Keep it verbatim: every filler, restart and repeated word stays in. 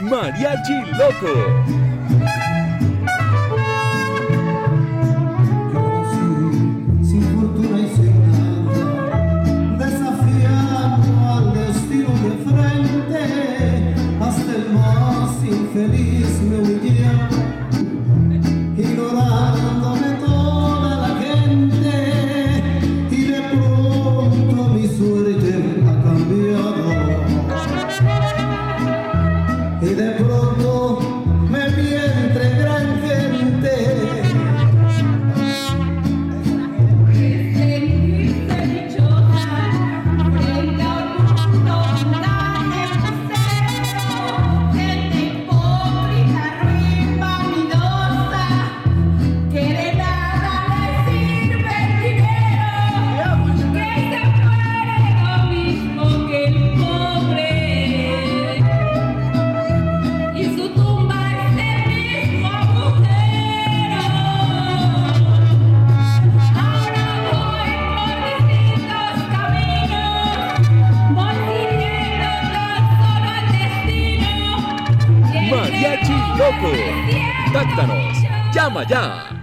Mariachi Loco. Feliz me huía, ignorándome toda la gente, y de pronto mi suerte ha cambiado, y de pronto me vi entre gran gente. Mariachi Loco, contáctanos, llama ya.